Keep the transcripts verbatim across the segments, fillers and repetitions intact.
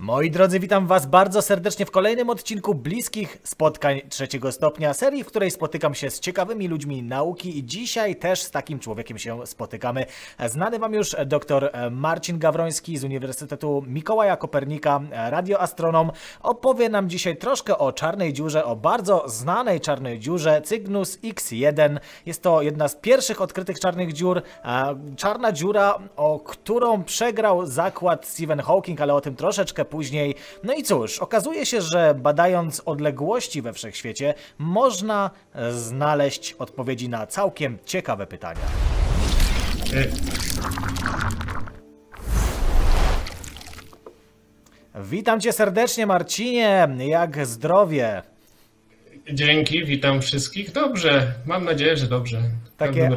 Moi drodzy, witam Was bardzo serdecznie w kolejnym odcinku Bliskich Spotkań Trzeciego Stopnia, serii, w której spotykam się z ciekawymi ludźmi nauki i dzisiaj też z takim człowiekiem się spotykamy. Znany Wam już dr Marcin Gawroński z Uniwersytetu Mikołaja Kopernika, radioastronom, opowie nam dzisiaj troszkę o czarnej dziurze, o bardzo znanej czarnej dziurze Cygnus X jeden. Jest to jedna z pierwszych odkrytych czarnych dziur, czarna dziura, o którą przegrał zakład Stephen Hawking, ale o tym troszeczkę później. No i cóż, okazuje się, że badając odległości we wszechświecie, można znaleźć odpowiedzi na całkiem ciekawe pytania. Witam Cię serdecznie, Marcinie, jak zdrowie? Dzięki, witam wszystkich. Dobrze, mam nadzieję, że dobrze. Takie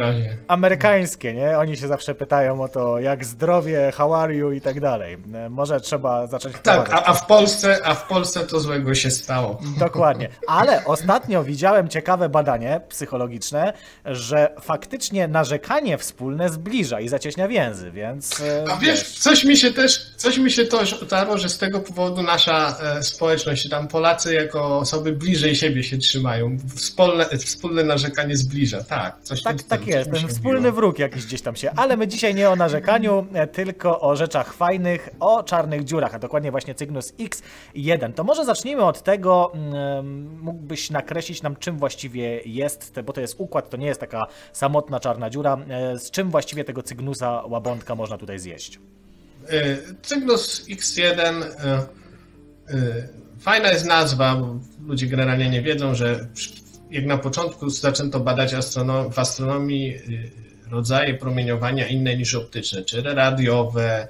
amerykańskie, nie? Oni się zawsze pytają o to, jak zdrowie, how are you i tak dalej. Może trzeba zacząć... Tak, a, a, w Polsce, a w Polsce to złego się stało. Dokładnie. Ale ostatnio widziałem ciekawe badanie psychologiczne, że faktycznie narzekanie wspólne zbliża i zacieśnia więzy, więc... A wiesz, coś mi się też, coś mi się też utarło, że z tego powodu nasza społeczność, tam Polacy jako osoby bliżej siebie się trzymają. Wspólne, wspólne narzekanie zbliża, tak. Coś Tak, tak jest, ten wspólny wróg jakiś gdzieś tam się, ale my dzisiaj nie o narzekaniu, tylko o rzeczach fajnych, o czarnych dziurach, a dokładnie właśnie Cygnus X jeden. To może zacznijmy od tego, mógłbyś nakreślić nam, czym właściwie jest, bo to jest układ, to nie jest taka samotna czarna dziura, z czym właściwie tego Cygnusa łabądka można tutaj zjeść? Cygnus X jeden, fajna jest nazwa, bo ludzie generalnie nie wiedzą, że... Jak na początku zaczęto badać astronom- w astronomii rodzaje promieniowania inne niż optyczne, czyli radiowe,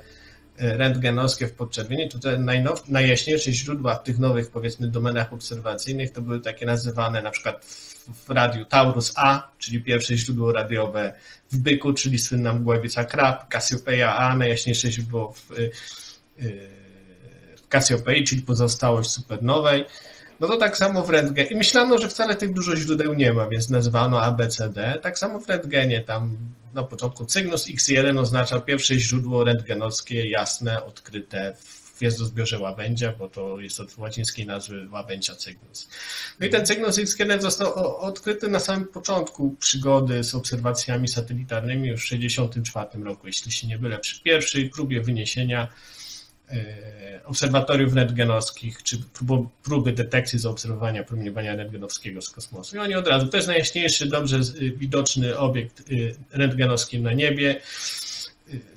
rentgenowskie w podczerwieni, to te najnow- najjaśniejsze źródła w tych nowych, powiedzmy, domenach obserwacyjnych to były takie nazywane na przykład w, w radiu Taurus A, czyli pierwsze źródło radiowe w byku, czyli słynna mgławica krab, Cassiopeia A, najjaśniejsze źródło w, w Cassiopei, czyli pozostałość supernowej. No to tak samo w rentgenie. I myślano, że wcale tych dużo źródeł nie ma, więc nazwano A B C D. Tak samo w rentgenie. Tam na początku Cygnus X jeden oznacza pierwsze źródło rentgenowskie, jasne, odkryte w gwiazdozbiorze łabędzia, bo to jest od łacińskiej nazwy łabędzia Cygnus. No i ten Cygnus X jeden został odkryty na samym początku przygody z obserwacjami satelitarnymi już w tysiąc dziewięćset sześćdziesiątym czwartym roku, jeśli się nie mylę, przy pierwszej próbie wyniesienia obserwatoriów rentgenowskich, czy próby detekcji zaobserwowania promieniowania rentgenowskiego z kosmosu. I oni od razu, to jest najjaśniejszy, dobrze widoczny obiekt rentgenowski na niebie.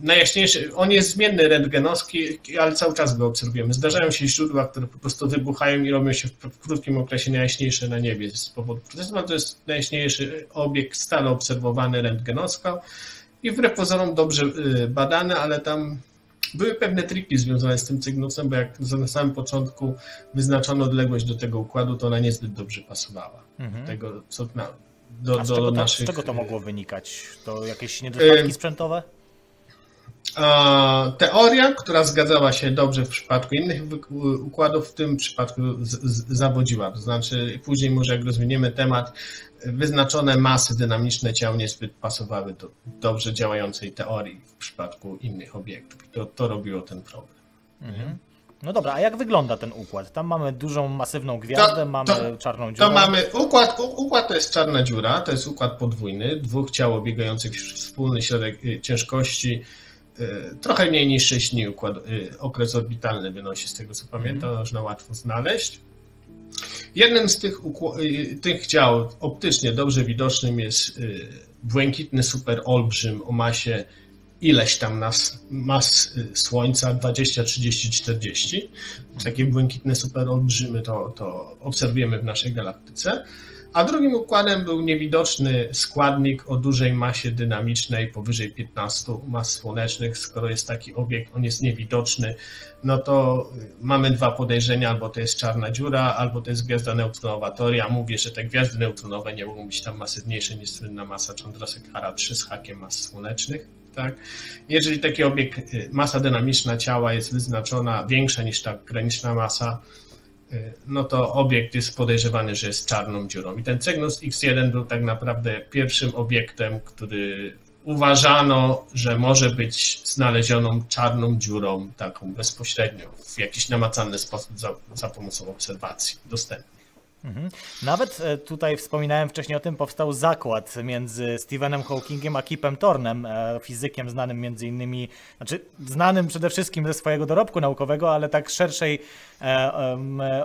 Najjaśniejszy, on jest zmienny rentgenowski, ale cały czas go obserwujemy. Zdarzają się źródła, które po prostu wybuchają i robią się w krótkim okresie najjaśniejsze na niebie z powodu protestu. To jest najjaśniejszy obiekt stale obserwowany rentgenowsko i wbrew pozorom dobrze badany, ale tam były pewne triki związane z tym Cygnusem, bo jak na samym początku wyznaczono odległość do tego układu, to ona niezbyt dobrze pasowała. Mhm. Tego, co na, do, A z, do czego to, naszych... z czego to mogło wynikać? To jakieś niedostatki yy, sprzętowe? A, teoria, która zgadzała się dobrze w przypadku innych układów, w tym przypadku z, z, zawodziła. To znaczy później może jak rozwiniemy temat, wyznaczone masy dynamiczne ciał niezbyt pasowały do dobrze działającej teorii w przypadku innych obiektów. I to, to robiło ten problem. Mhm. No dobra, a jak wygląda ten układ? Tam mamy dużą, masywną gwiazdę, to, mamy to, czarną dziurę. To mamy układ, układ to jest czarna dziura, to jest układ podwójny, dwóch ciał obiegających wspólny środek ciężkości, trochę mniej niż sześć dni układ, okres orbitalny wynosi z tego co pamiętam, mhm. Można łatwo znaleźć. Jednym z tych, tych ciał optycznie dobrze widocznym jest błękitny superolbrzym o masie ileś tam nas, mas Słońca, dwadzieścia, trzydzieści, czterdzieści. Takie błękitne superolbrzymy to, to obserwujemy w naszej galaktyce. A drugim układem był niewidoczny składnik o dużej masie dynamicznej, powyżej piętnastu mas słonecznych. Skoro jest taki obiekt, on jest niewidoczny, no to mamy dwa podejrzenia, albo to jest czarna dziura, albo to jest gwiazda neutronowa. Teoria mówi, że te gwiazdy neutronowe nie mogą być tam masywniejsze niż słynna masa Chandrasekhara trzy z hakiem mas słonecznych. Tak? Jeżeli taki obiekt, masa dynamiczna ciała jest wyznaczona większa niż ta graniczna masa, no to obiekt jest podejrzewany, że jest czarną dziurą. I ten Cygnus X jeden był tak naprawdę pierwszym obiektem, który uważano, że może być znalezioną czarną dziurą, taką bezpośrednio, w jakiś namacalny sposób za, za pomocą obserwacji dostępnych. Mhm. Nawet tutaj wspominałem wcześniej o tym, powstał zakład między Stephenem Hawkingiem a Kipem Thornem, fizykiem znanym między innymi, znaczy znanym przede wszystkim ze swojego dorobku naukowego, ale tak szerszej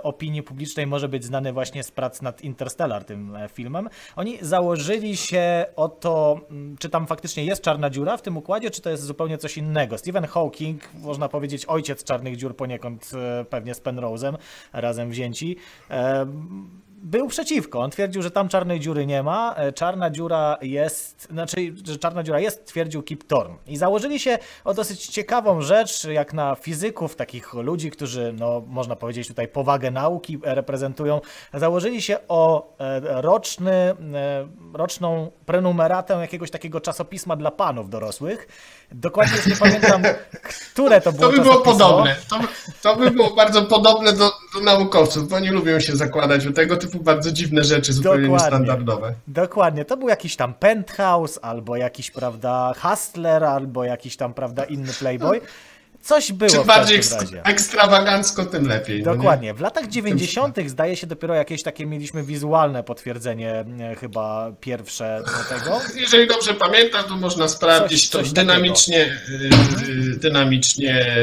opinii publicznej może być znany właśnie z prac nad Interstellar, tym filmem. Oni założyli się o to, czy tam faktycznie jest czarna dziura w tym układzie, czy to jest zupełnie coś innego. Stephen Hawking, można powiedzieć ojciec czarnych dziur poniekąd, pewnie z Penrose'em razem wzięci, był przeciwko. On twierdził, że tam czarnej dziury nie ma, czarna dziura jest, znaczy, że czarna dziura jest, twierdził Kip Thorne. I założyli się o dosyć ciekawą rzecz, jak na fizyków, takich ludzi, którzy, no, można powiedzieć tutaj powagę nauki reprezentują, założyli się o roczny, roczną prenumeratę jakiegoś takiego czasopisma dla panów dorosłych. Dokładnie już nie pamiętam, które to było. To by było czasopismo. Podobne. To, to by było bardzo podobne do, do naukowców, bo nie lubią się zakładać o tego typu bardzo dziwne rzeczy, zupełnie niestandardowe. Dokładnie. To był jakiś tam Penthouse, albo jakiś, prawda, Hustler, albo jakiś tam, prawda, inny Playboy. Coś było. Czym bardziej w takim razie ekstrawagancko, tym lepiej. Dokładnie. No w latach dziewięćdziesiątych zdaje się dopiero jakieś takie mieliśmy wizualne potwierdzenie, chyba pierwsze do tego. Jeżeli dobrze pamiętam, to można sprawdzić. Coś, to coś dynamicznie, dynamicznie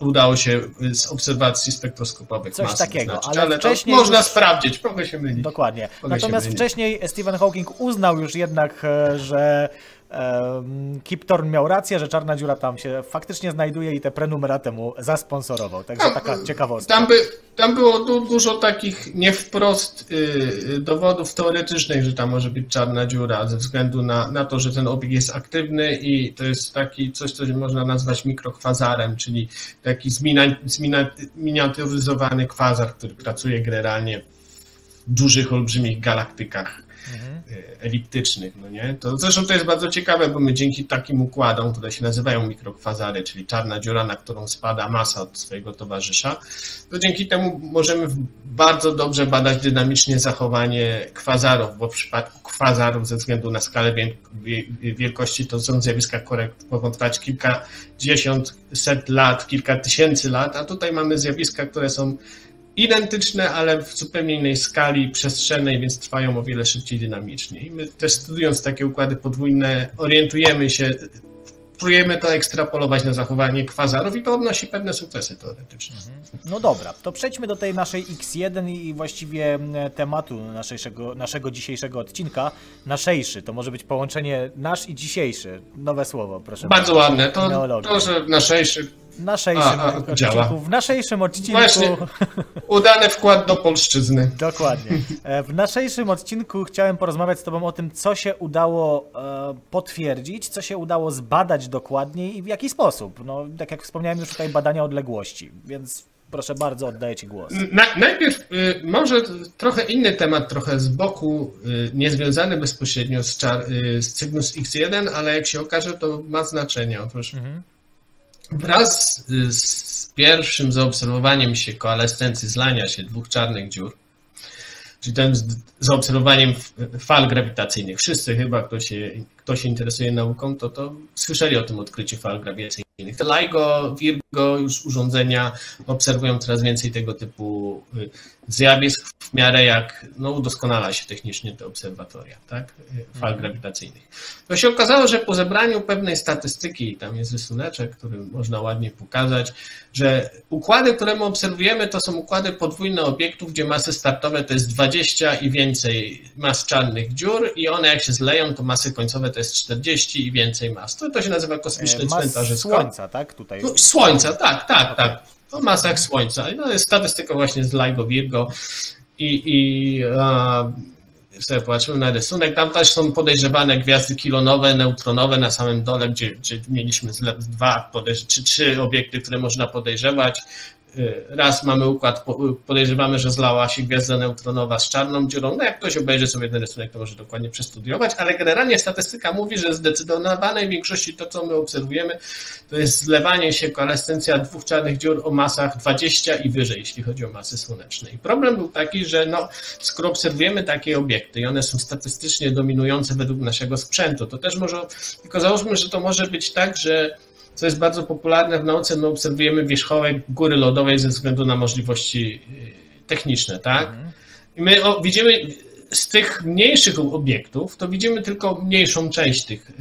udało się z obserwacji spektroskopowych coś masy takiego, znaczyć, ale, ale wcześniej to można już sprawdzić, mogę się mylić. Dokładnie. Mogę Natomiast wcześniej Stephen Hawking uznał już jednak, że Kip Thorne miał rację, że czarna dziura tam się faktycznie znajduje i tę prenumeratę mu zasponsorował. Także taka ciekawostka. Tam, by, tam było du, dużo takich nie wprost yy, dowodów teoretycznych, że tam może być czarna dziura ze względu na, na to, że ten obiekt jest aktywny i to jest taki coś, co można nazwać mikrokwazarem, czyli taki zminiaturyzowany kwazar, który pracuje generalnie w dużych, olbrzymich galaktykach eliptycznych, no nie? To zresztą to jest bardzo ciekawe, bo my dzięki takim układom, które się nazywają mikrokwazary, czyli czarna dziura, na którą spada masa od swojego towarzysza, to dzięki temu możemy bardzo dobrze badać dynamicznie zachowanie kwazarów, bo w przypadku kwazarów ze względu na skalę wielkości to są zjawiska mogą trwać kilkadziesiąt, set lat, kilka tysięcy lat, a tutaj mamy zjawiska, które są identyczne, ale w zupełnie innej skali przestrzennej, więc trwają o wiele szybciej dynamicznie. I my też studiując takie układy podwójne orientujemy się, próbujemy to ekstrapolować na zachowanie kwazarów i to odnosi pewne sukcesy teoretyczne. No dobra, to przejdźmy do tej naszej iks jeden i właściwie tematu naszego, naszego dzisiejszego odcinka. Naszejszy, to może być połączenie nasz i dzisiejszy. Nowe słowo, proszę. Bardzo bardzo ładne, to, to że naszejszy. Naszejszym a, a, odcinku, w naszejszym odcinku. Właśnie, udany wkład do polszczyzny. Dokładnie. W naszejszym odcinku chciałem porozmawiać z Tobą o tym, co się udało potwierdzić, co się udało zbadać dokładniej i w jaki sposób. No, tak jak wspomniałem już tutaj, badania odległości, więc proszę bardzo, oddaję Ci głos. Na, najpierw y, może trochę inny temat, trochę z boku, y, niezwiązany bezpośrednio z, czar, y, z Cygnus iks jeden, ale jak się okaże, to ma znaczenie. Otóż mhm. Wraz z pierwszym zaobserwowaniem się koalescencji, zlania się dwóch czarnych dziur, czyli tym zaobserwowaniem fal grawitacyjnych, wszyscy chyba, kto się, kto się interesuje nauką, to, to słyszeli o tym odkryciu fal grawitacyjnych. Te LIGO, Virgo, już urządzenia obserwują coraz więcej tego typu zjawisk w miarę jak no, udoskonala się technicznie te obserwatoria, tak? Fal grawitacyjnych. To się okazało, że po zebraniu pewnej statystyki, tam jest rysuneczek, który można ładnie pokazać, że układy, które my obserwujemy, to są układy podwójne obiektów, gdzie masy startowe to jest dwadzieścia i więcej mas czarnych dziur i one jak się zleją, to masy końcowe to jest czterdzieści i więcej mas. To, to się nazywa kosmiczne cmentarzysko. Słońca, tak? Tutaj. No, słońca, tak, tak, tak. O masach Słońca. No, jest statystyka właśnie z LIGO Virgo i, i a, sobie popatrzymy na rysunek. Tam też są podejrzewane gwiazdy kilonowe, neutronowe na samym dole, gdzie, gdzie mieliśmy dwa, podejrz- czy trzy obiekty, które można podejrzewać. Raz mamy układ, podejrzewamy, że zlała się gwiazda neutronowa z czarną dziurą. No jak ktoś obejrzy sobie ten rysunek, to może dokładnie przestudiować, ale generalnie statystyka mówi, że w zdecydowanej większości to, co my obserwujemy, to jest zlewanie się, koalescencja dwóch czarnych dziur o masach dwudziestu i wyżej, jeśli chodzi o masy słoneczne. I problem był taki, że no, skoro obserwujemy takie obiekty i one są statystycznie dominujące według naszego sprzętu, to też może, tylko załóżmy, że to może być tak, że co jest bardzo popularne w nauce, my obserwujemy wierzchołek góry lodowej ze względu na możliwości techniczne, tak? I my widzimy z tych mniejszych obiektów, to widzimy tylko mniejszą część tych,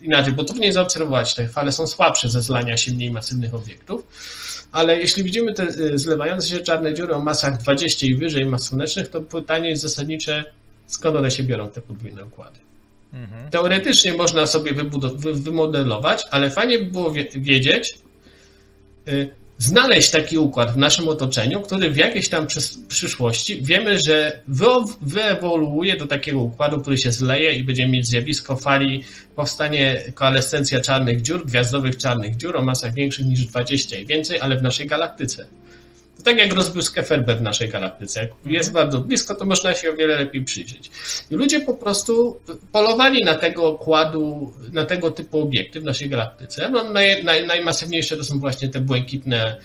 inaczej, bo trudniej zaobserwować, te fale są słabsze ze zlania się mniej masywnych obiektów, ale jeśli widzimy te zlewające się czarne dziury o masach dwudziestu i wyżej mas słonecznych, to pytanie jest zasadnicze, skąd one się biorą, te podwójne układy. Teoretycznie można sobie wymodelować, ale fajnie by było wiedzieć, y, znaleźć taki układ w naszym otoczeniu, który w jakiejś tam przyszłości wiemy, że wyewoluuje do takiego układu, który się zleje i będziemy mieć zjawisko fali, powstanie koalescencja czarnych dziur, gwiazdowych czarnych dziur o masach większych niż dwudziestu i więcej, ale w naszej galaktyce. Tak jak rozbłyskę Ferber w naszej galaktyce. Jak jest bardzo blisko, to można się o wiele lepiej przyjrzeć. I ludzie po prostu polowali na tego okładu, na tego typu obiekty w naszej galaktyce. No, naj, naj, najmasywniejsze to są właśnie te błękitne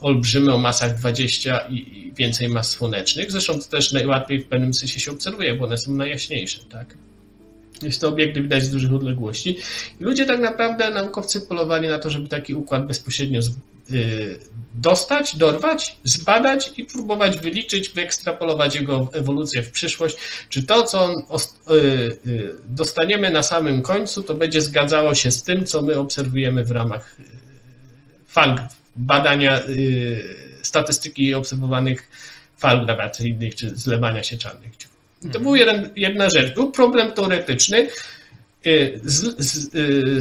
olbrzymy o masach dwudziestu i więcej mas słonecznych. Zresztą to też najłatwiej w pewnym sensie się obserwuje, bo one są najjaśniejsze, tak? Jest to obiekty widać z dużych odległości. I ludzie tak naprawdę, naukowcy polowali na to, żeby taki układ bezpośrednio z, yy, dostać, dorwać, zbadać i próbować wyliczyć, wyekstrapolować jego ewolucję w przyszłość. Czy to, co on yy, yy, dostaniemy na samym końcu, to będzie zgadzało się z tym, co my obserwujemy w ramach fal badania yy, statystyki obserwowanych fal grawitacyjnych czy zlewania się czarnych dziur. To była jedna rzecz. Był problem teoretyczny, z, z,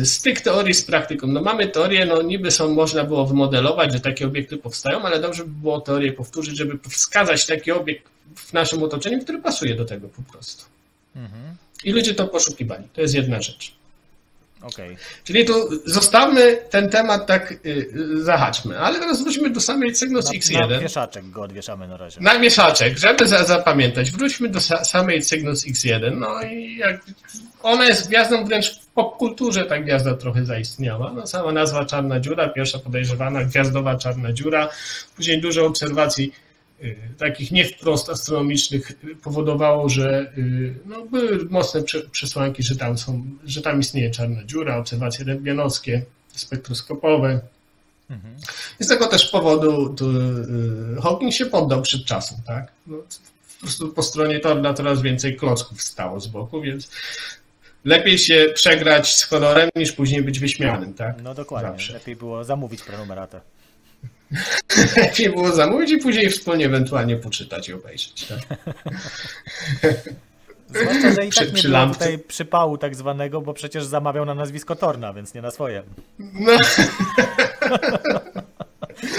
z tych teorii z praktyką. No mamy teorie, no niby są, można było wymodelować, że takie obiekty powstają, ale dobrze by było teorię powtórzyć, żeby wskazać taki obiekt w naszym otoczeniu, który pasuje do tego po prostu. Mhm. I ludzie to poszukiwali. To jest jedna rzecz. Okay. Czyli tu zostawmy ten temat, tak yy, zahaczmy, ale teraz wróćmy do samej Cygnus X jeden. Na wieszaczek go odwieszamy na razie. Na wieszaczek, żeby za, zapamiętać. Wróćmy do sa, samej Cygnus X jeden. No i jak, ona jest gwiazdą wręcz w popkulturze, ta gwiazda trochę zaistniała. No, sama nazwa czarna dziura, pierwsza podejrzewana gwiazdowa czarna dziura. Później dużo obserwacji takich nie wprost astronomicznych powodowało, że no, były mocne przesłanki, że tam są, że tam istnieje czarna dziura, obserwacje rentgenowskie, spektroskopowe. Mhm. I z tego też powodu to Hawking się poddał przed czasem, tak? No, po prostu po stronie Thorna coraz więcej klocków stało z boku, więc lepiej się przegrać z honorem, niż później być wyśmianym, tak? No dokładnie, zawsze. Lepiej było zamówić prenumeratę. Lepiej było zamówić i później wspólnie ewentualnie poczytać i obejrzeć. Tak? Zwłaszcza, że i tak przy, nie przy było tutaj przypału tak zwanego, bo przecież zamawiał na nazwisko Thorna, więc nie na swoje. No.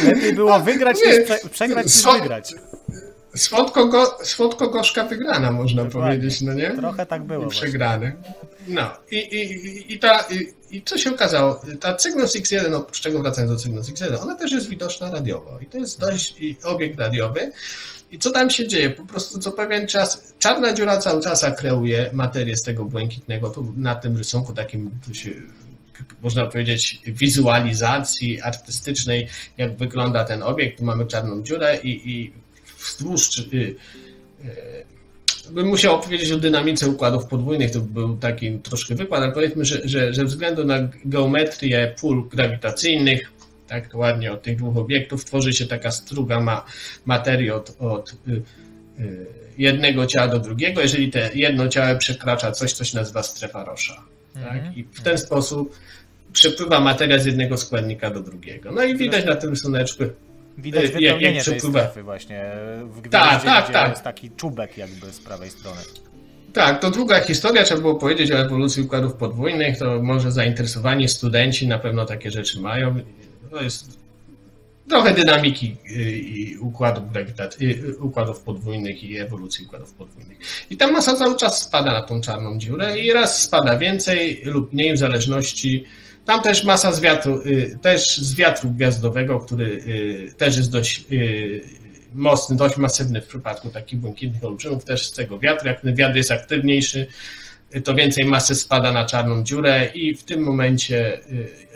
Lepiej było wygrać no, niż prze, przegrać niż Swod... wygrać. Słodko gorzka wygrana, można dokładnie powiedzieć, no nie? Trochę tak było. I przegrany. No i, i, i ta... I... I co się okazało? Ta Cygnus X jeden, oprócz czego wracając do Cygnus X jeden, ona też jest widoczna radiowo i to jest dość obiekt radiowy. I co tam się dzieje? Po prostu co pewien czas czarna dziura cały czas kreuje materię z tego błękitnego. Tu na tym rysunku takim, tu się, można powiedzieć, wizualizacji artystycznej, jak wygląda ten obiekt. Tu mamy czarną dziurę i, i wzdłuż... Yy, yy, bym musiał opowiedzieć o dynamice układów podwójnych, to był taki troszkę wykład, ale powiedzmy, że, że, że względu na geometrię pól grawitacyjnych, tak ładnie od tych dwóch obiektów, tworzy się taka struga ma materii od, od jednego ciała do drugiego, jeżeli te jedno ciało przekracza coś, co się nazywa strefa Rosza. Mhm. Tak? I w ten sposób przepływa materia z jednego składnika do drugiego. No i widać na tym rysuneczku. Widać wypełnienie tej strefy właśnie w gwiazdzie, tak, tak, gdzie tak. Jest taki czubek jakby z prawej strony. Tak, to długa historia, trzeba było powiedzieć o ewolucji układów podwójnych, to może zainteresowani studenci na pewno takie rzeczy mają. To jest trochę dynamiki układów, układów podwójnych i ewolucji układów podwójnych. I ta masa cały czas spada na tą czarną dziurę i raz spada więcej lub mniej w zależności Tam też masa z wiatru, też z wiatru gwiazdowego, który też jest dość mocny, dość masywny w przypadku takich błękitnych olbrzymów, też z tego wiatru. Jak ten wiatr jest aktywniejszy, to więcej masy spada na czarną dziurę i w tym momencie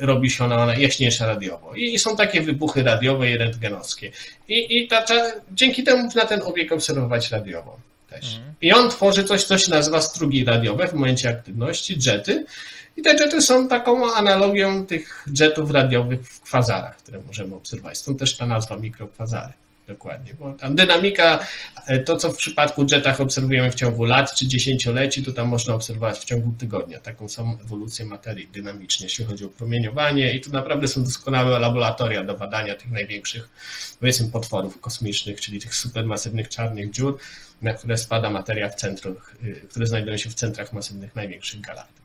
robi się ona jaśniejsza radiowo. I są takie wybuchy radiowe i rentgenowskie. I, i ta, dzięki temu można ten obiekt obserwować radiowo też. I on tworzy coś, co się nazywa strugi radiowe w momencie aktywności, jety. I te jety są taką analogią tych jetów radiowych w kwazarach, które możemy obserwować. Stąd też ta nazwa mikrokwazary. Dokładnie, bo tam dynamika, to co w przypadku jetach obserwujemy w ciągu lat czy dziesięcioleci, to tam można obserwować w ciągu tygodnia taką samą ewolucję materii dynamicznie, jeśli chodzi o promieniowanie i tu naprawdę są doskonałe laboratoria do badania tych największych, powiedzmy, potworów kosmicznych, czyli tych supermasywnych czarnych dziur, na które spada materia w centrum, które znajdują się w centrach masywnych największych galaktyk.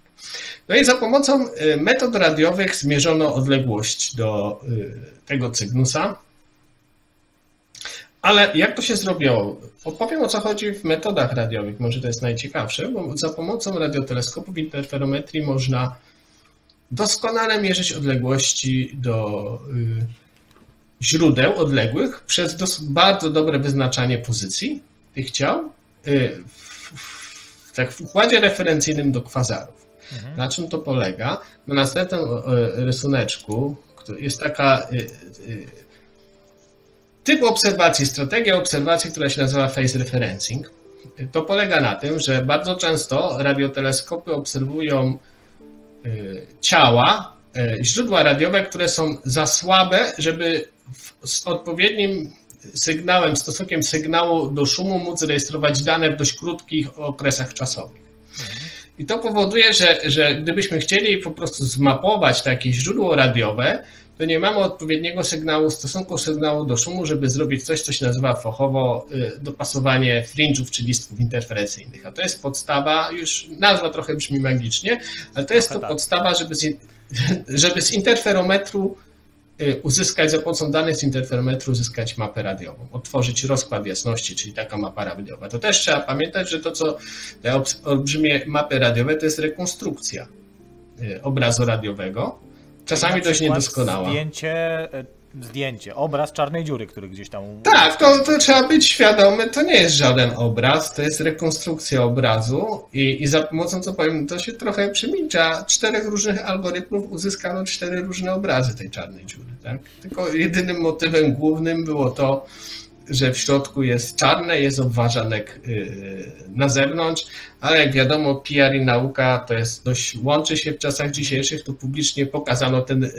No i za pomocą metod radiowych zmierzono odległość do tego Cygnusa. Ale jak to się zrobiło? Opowiem, o co chodzi w metodach radiowych, może to jest najciekawsze, bo za pomocą radioteleskopów interferometrii można doskonale mierzyć odległości do źródeł odległych przez bardzo dobre wyznaczanie pozycji tych ciał w, tak, w układzie referencyjnym do kwazarów. Mhm. Na czym to polega? Na następnym rysuneczku jest taka... Typ obserwacji, strategia obserwacji, która się nazywa phase referencing, to polega na tym, że bardzo często radioteleskopy obserwują ciała, źródła radiowe, które są za słabe, żeby z odpowiednim sygnałem, stosunkiem sygnału do szumu móc rejestrować dane w dość krótkich okresach czasowych. I to powoduje, że, że gdybyśmy chcieli po prostu zmapować takie źródło radiowe, to nie mamy odpowiedniego sygnału, stosunku sygnału do szumu, żeby zrobić coś, co się nazywa fachowo dopasowanie fringe'ów czy listków interferencyjnych. A to jest podstawa, już nazwa trochę brzmi magicznie, ale to jest to podstawa, żeby z, żeby z interferometru uzyskać, za pomocą danych z interferometru uzyskać mapę radiową, otworzyć rozkład jasności, czyli taka mapa radiowa. To też trzeba pamiętać, że to, co te olbrzymie mapy radiowe, to jest rekonstrukcja obrazu radiowego, czasami dość niedoskonała. Zdjęcie, zdjęcie, obraz czarnej dziury, który gdzieś tam... Tak, to, to trzeba być świadomy, to nie jest żaden obraz, to jest rekonstrukcja obrazu i, i za pomocą, co powiem, to się trochę przemilcza, czterech różnych algorytmów uzyskano cztery różne obrazy tej czarnej dziury. Tak? Tylko jedynym motywem głównym było to, że w środku jest czarne, jest obwarzanek na zewnątrz, ale jak wiadomo, P R i nauka to jest dość, łączy się w czasach dzisiejszych, tu publicznie pokazano ten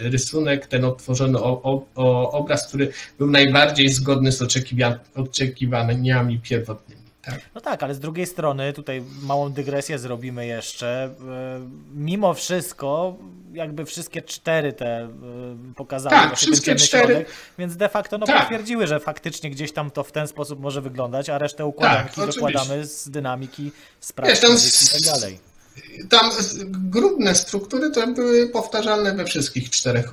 rysunek, ten odtworzony obraz, który był najbardziej zgodny z oczekiwaniami pierwotnymi. Tak. No tak, ale z drugiej strony, tutaj małą dygresję zrobimy jeszcze, mimo wszystko jakby wszystkie cztery te pokazały, tak, wszystkie cztery. Środek, więc de facto no, tak. potwierdziły, że faktycznie gdzieś tam to w ten sposób może wyglądać, a resztę układanki tak, dokładamy z dynamiki, z pracy i tak dalej. Tam grubne struktury to były powtarzalne we wszystkich czterech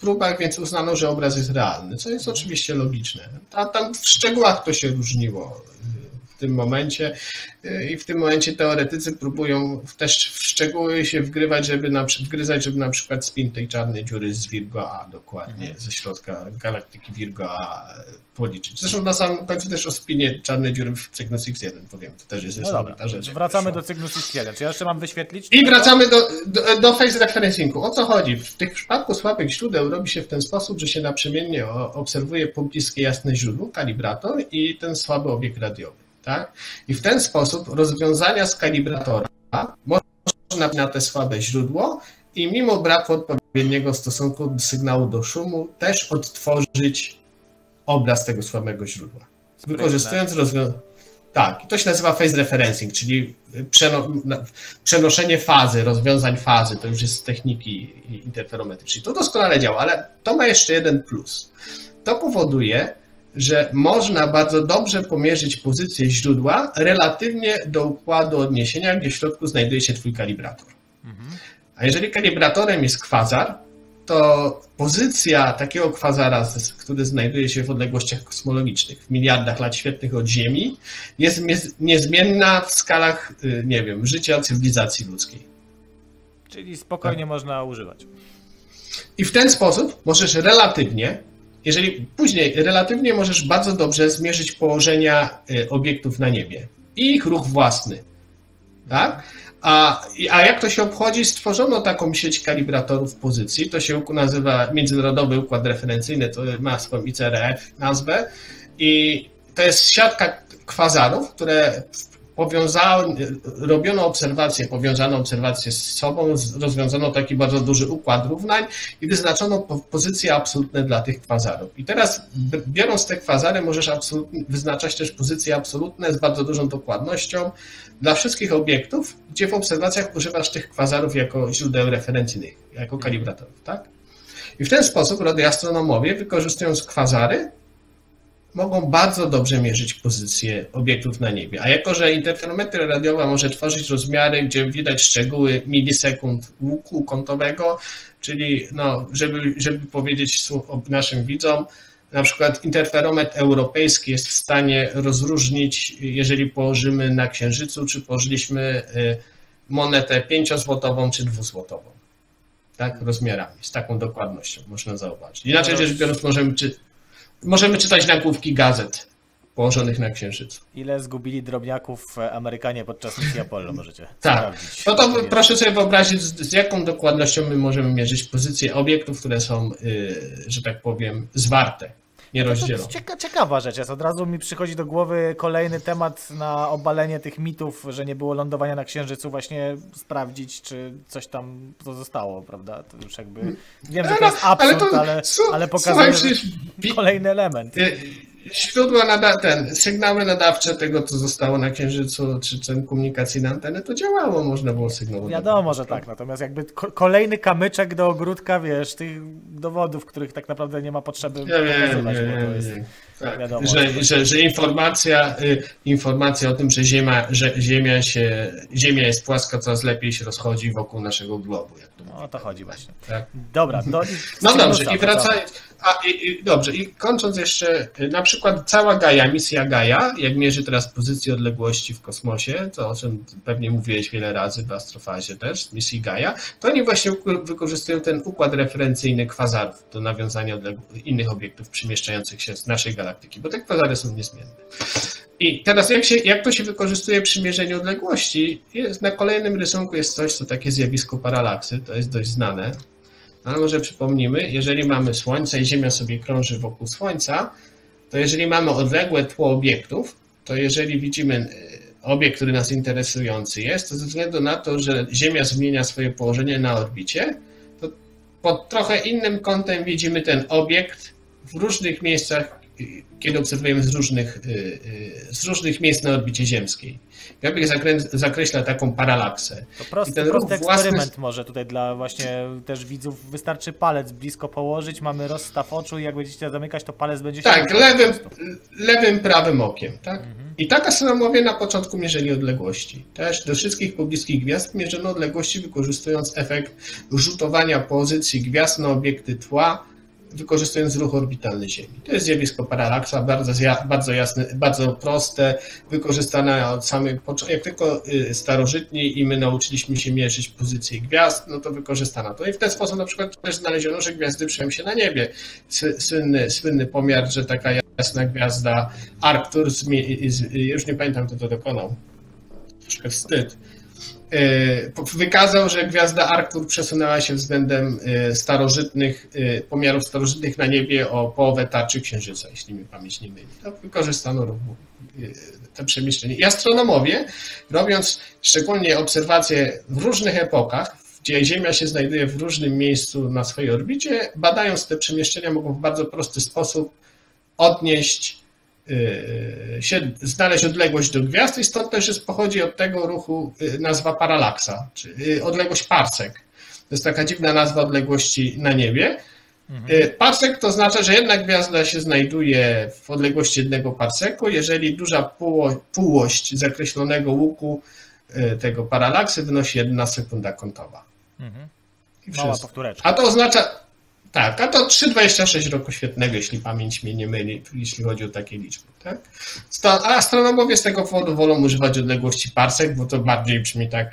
próbach, więc uznano, że obraz jest realny, co jest oczywiście logiczne. A tam w szczegółach to się różniło w tym momencie i w tym momencie teoretycy próbują też w szczegóły się wgrywać, żeby na, wgryzać, żeby na przykład spin tej czarnej dziury z Virgo A, dokładnie ze środka galaktyki Virgo A policzyć. Zresztą na samym końcu też o spinie czarnej dziury w Cygnus X jeden powiem, to też jest no ta rzecz. Wracamy do Cygnus X jeden, czy ja jeszcze mam wyświetlić? I wracamy do, do, do phase referencingu. O co chodzi? W tych przypadku słabych źródeł robi się w ten sposób, że się naprzemiennie obserwuje pobliskie jasne źródło, kalibrator i ten słaby obiekt radiowy. Tak? I w ten sposób rozwiązania z kalibratora można na te słabe źródło i mimo braku odpowiedniego stosunku do sygnału do szumu też odtworzyć obraz tego słabego źródła. Wykorzystując rozwiązanie. Tak, to się nazywa phase referencing, czyli przenoszenie fazy, rozwiązań fazy, to już jest z techniki interferometrycznej. To doskonale działa, ale to ma jeszcze jeden plus. To powoduje, że można bardzo dobrze pomierzyć pozycję źródła relatywnie do układu odniesienia, gdzie w środku znajduje się twój kalibrator. Mhm. A jeżeli kalibratorem jest kwazar, to pozycja takiego kwazara, który znajduje się w odległościach kosmologicznych, w miliardach lat świetlnych od Ziemi, jest niezmienna w skalach, nie wiem, życia cywilizacji ludzkiej. Czyli spokojnie tak. można używać. I w ten sposób możesz relatywnie, jeżeli później relatywnie możesz bardzo dobrze zmierzyć położenia obiektów na niebie i ich ruch własny. Tak? A, a jak to się obchodzi? Stworzono taką sieć kalibratorów pozycji, to się nazywa Międzynarodowy Układ Referencyjny, to ma swoją I C R F nazwę i to jest siatka kwazarów, które powiązały, robiono obserwacje, powiązano obserwacje z sobą, rozwiązano taki bardzo duży układ równań i wyznaczono pozycje absolutne dla tych kwazarów. I teraz biorąc te kwazary możesz wyznaczać też pozycje absolutne z bardzo dużą dokładnością dla wszystkich obiektów, gdzie w obserwacjach używasz tych kwazarów jako źródeł referencyjnych, jako kalibratorów, tak? I w ten sposób radioastronomowie, wykorzystując kwazary, mogą bardzo dobrze mierzyć pozycję obiektów na niebie. A jako że interferometria radiowa może tworzyć rozmiary, gdzie widać szczegóły milisekund łuku kątowego, czyli no, żeby, żeby powiedzieć naszym widzom, na przykład interferometr europejski jest w stanie rozróżnić, jeżeli położymy na Księżycu, czy położyliśmy monetę pięciozłotową czy dwuzłotową. Tak, rozmiarami, z taką dokładnością można zauważyć. Inaczej rzecz biorąc możemy czy Możemy czytać nagłówki gazet położonych na Księżycu. Ile zgubili drobniaków Amerykanie podczas misji Apollo, możecie tak. sprawdzić. No to proszę sobie wyobrazić, z jaką dokładnością my możemy mierzyć pozycję obiektów, które są, że tak powiem, zwarte, nierozdzielone. Cieka, ciekawa rzecz jest. Od razu mi przychodzi do głowy kolejny temat na obalenie tych mitów, że nie było lądowania na Księżycu, właśnie sprawdzić, czy coś tam zostało, prawda? To już jakby... Wiem, że to jest absurd, ale, to, ale, ale pokazuje kolejny element. Źródła, nada, ten, sygnały nadawcze tego, co zostało na Księżycu, czy ten komunikacyjne anteny, to działało, można było sygnałować. Wiadomo, że tak, natomiast jakby kolejny kamyczek do ogródka, wiesz, tych dowodów, których tak naprawdę nie ma potrzeby ja pokazywać, wiem, bo to jest, tak. wiadomo, że, że, że, że informacja, informacja o tym, że ziemia, że ziemia, się, ziemia jest płaska, coraz lepiej się rozchodzi wokół naszego globu. Jak to no, o to chodzi właśnie. Tak? Dobra. Do, no dobrze, i wracając... A, i, i, dobrze, i kończąc jeszcze, na przykład cała Gaia, misja Gaia, jak mierzy teraz pozycję odległości w kosmosie, to o czym pewnie mówiłeś wiele razy w Astrofazie też, misji Gaia, to oni właśnie wykorzystują ten układ referencyjny kwazarów do nawiązania do innych obiektów przemieszczających się z naszej galaktyki, bo te kwazary są niezmienne. I teraz jak, się, jak to się wykorzystuje przy mierzeniu odległości, jest, na kolejnym rysunku jest coś, co takie zjawisko paralaksy, to jest dość znane. Ale może przypomnimy, jeżeli mamy Słońce i Ziemia sobie krąży wokół Słońca, to jeżeli mamy odległe tło obiektów, to jeżeli widzimy obiekt, który nas interesujący jest, to ze względu na to, że Ziemia zmienia swoje położenie na orbicie, to pod trochę innym kątem widzimy ten obiekt w różnych miejscach, kiedy obserwujemy z różnych, z różnych miejsc na orbicie ziemskiej. Gabriel zakreśla taką paralaksę. To prosty, I ten prosty eksperyment własny... może tutaj dla właśnie też widzów. Wystarczy palec blisko położyć, mamy rozstaw oczu i jak będziecie zamykać, to palec będzie się... Tak, lewym, lewym, prawym okiem. Tak? Mhm. I tak astronomowie na początku mierzyli odległości. Też do wszystkich pobliskich gwiazd mierzono odległości, wykorzystując efekt rzutowania pozycji gwiazd na obiekty tła, wykorzystując ruch orbitalny Ziemi. To jest zjawisko paralaksa, bardzo, bardzo jasne, bardzo proste, wykorzystane od samych początków. Jak tylko starożytni i my nauczyliśmy się mierzyć pozycję gwiazd, no to wykorzystano to. I w ten sposób na przykład też znaleziono, że gwiazdy przeją się na niebie. Słynny, słynny pomiar, że taka jasna gwiazda Arctur, już nie pamiętam kto to dokonał, troszkę wstyd, wykazał, że gwiazda Arctur przesunęła się względem starożytnych, pomiarów starożytnych na niebie o połowę tarczy Księżyca, jeśli mi pamięć nie myli. To wykorzystano te przemieszczenie. I astronomowie, robiąc szczególnie obserwacje w różnych epokach, gdzie Ziemia się znajduje w różnym miejscu na swojej orbicie, badając te przemieszczenia mogą w bardzo prosty sposób odnieść się znaleźć odległość do gwiazd i stąd też jest, pochodzi od tego ruchu nazwa paralaksa, czyli odległość parsek. To jest taka dziwna nazwa odległości na niebie. Mhm. Parsek to oznacza, że jedna gwiazda się znajduje w odległości jednego parseku, jeżeli duża póło, półość zakreślonego łuku tego paralaksy wynosi jedna sekunda kątowa. Mhm. Mała powtóreczka. A to oznacza... Tak, a to trzy przecinek dwadzieścia sześć roku świetnego, jeśli pamięć mnie nie myli, jeśli chodzi o takie liczby. Tak? A astronomowie z tego powodu wolą używać odległości parsek, bo to bardziej brzmi tak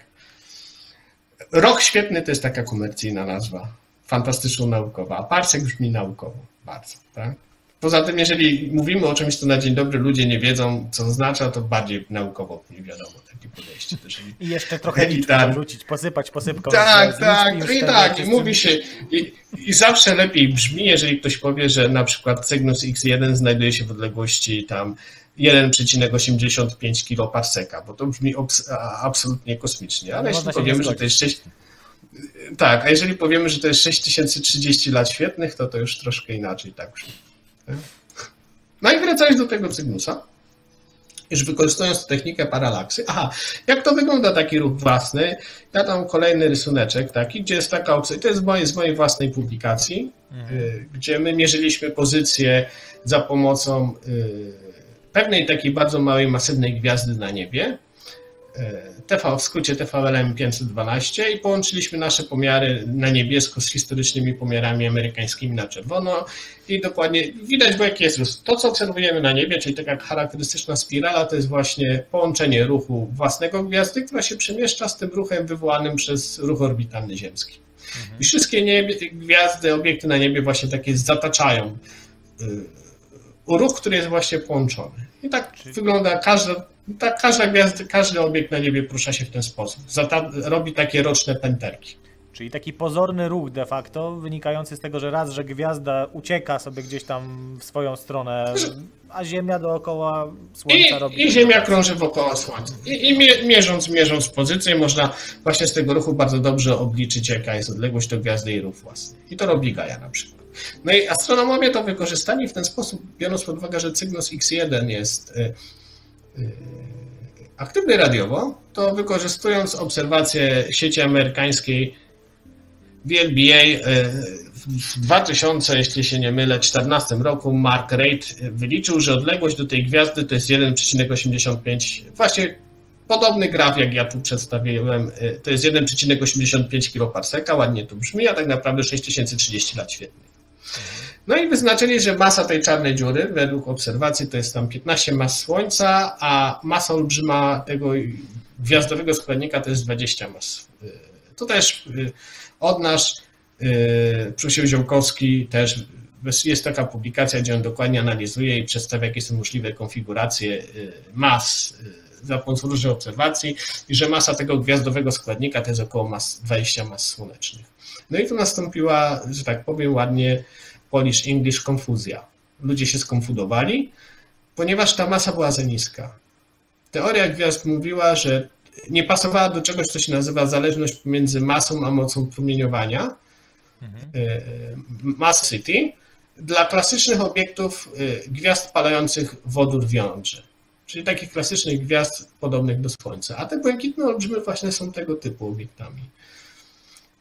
Rok świetny to jest taka komercyjna nazwa, fantastyczno-naukowa, a parsek brzmi naukowo bardzo, tak? Poza tym, jeżeli mówimy o czymś, co na dzień dobry ludzie nie wiedzą, co oznacza, to bardziej naukowo nie wiadomo takie podejście. Jeżeli... I jeszcze trochę liczby wrócić, posypać posypką. Tak, tak, i tak. I mówi się, i, i zawsze lepiej brzmi, jeżeli ktoś powie, że na przykład Cygnus X jeden znajduje się w odległości tam jeden przecinek osiemdziesiąt pięć kiloparseka, bo to brzmi obs- absolutnie kosmicznie, ale no jeśli powiemy, że to jest sześć... Tak, a jeżeli powiemy, że to jest sześć tysięcy trzydzieści lat świetnych, to to już troszkę inaczej tak brzmi. No i wracając do tego Cygnusa, już wykorzystując technikę paralaksy. Aha, jak to wygląda taki ruch własny? Ja tam kolejny rysuneczek taki, gdzie jest taka opcja, to jest z mojej, z mojej własnej publikacji, mhm. gdzie my mierzyliśmy pozycję za pomocą pewnej takiej bardzo małej, masywnej gwiazdy na niebie, T V, w skrócie T V L M pięćset dwanaście, i połączyliśmy nasze pomiary na niebiesko z historycznymi pomiarami amerykańskimi na czerwono i dokładnie widać, bo jaki jest ruch. To, co obserwujemy na niebie, czyli taka charakterystyczna spirala, to jest właśnie połączenie ruchu własnego gwiazdy, która się przemieszcza z tym ruchem wywołanym przez ruch orbitalny ziemski. Mhm. I wszystkie niebie, gwiazdy, obiekty na niebie właśnie takie zataczają ruch, który jest właśnie połączony. I tak czyli... wygląda każda Tak, każda gwiazda, każdy obiekt na niebie porusza się w ten sposób. Zata- robi takie roczne pęterki. Czyli taki pozorny ruch de facto, wynikający z tego, że raz, że gwiazda ucieka sobie gdzieś tam w swoją stronę, a Ziemia dookoła Słońca I, robi... I Ziemia krąży wokoło Słońca. I, i mierząc, mierząc pozycję, można właśnie z tego ruchu bardzo dobrze obliczyć, jaka jest odległość do gwiazdy i ruch własny. I to robi Gaia na przykład. No i astronomowie to wykorzystali w ten sposób, biorąc pod uwagę, że Cygnus X jeden jest... aktywny radiowo, to wykorzystując obserwację sieci amerykańskiej V L B A w dwa tysiące, jeśli się nie mylę, czternastym roku Mark Reid wyliczył, że odległość do tej gwiazdy to jest jeden przecinek osiemdziesiąt pięć, właśnie podobny graf jak ja tu przedstawiłem, to jest jeden przecinek osiemdziesiąt pięć kiloparseka, ładnie tu brzmi, a tak naprawdę sześć tysięcy trzydzieści lat świetnych. No i wyznaczyli, że masa tej czarnej dziury według obserwacji to jest tam piętnaście mas Słońca, a masa olbrzyma tego gwiazdowego składnika to jest dwadzieścia mas. To też od nas Krzysztof Ziołkowski też jest taka publikacja, gdzie on dokładnie analizuje i przedstawia, jakie są możliwe konfiguracje mas za pomocą różnych obserwacji i że masa tego gwiazdowego składnika to jest około mas, dwadzieścia mas słonecznych. No i tu nastąpiła, że tak powiem ładnie, Polish English konfuzja. Ludzie się skonfudowali, ponieważ ta masa była za niska. Teoria gwiazd mówiła, że nie pasowała do czegoś, co się nazywa zależność pomiędzy masą a mocą promieniowania, mhm. mass density, dla klasycznych obiektów gwiazd palających wodór w jądrze, czyli takich klasycznych gwiazd podobnych do Słońca. A te błękitne olbrzymy właśnie są tego typu obiektami.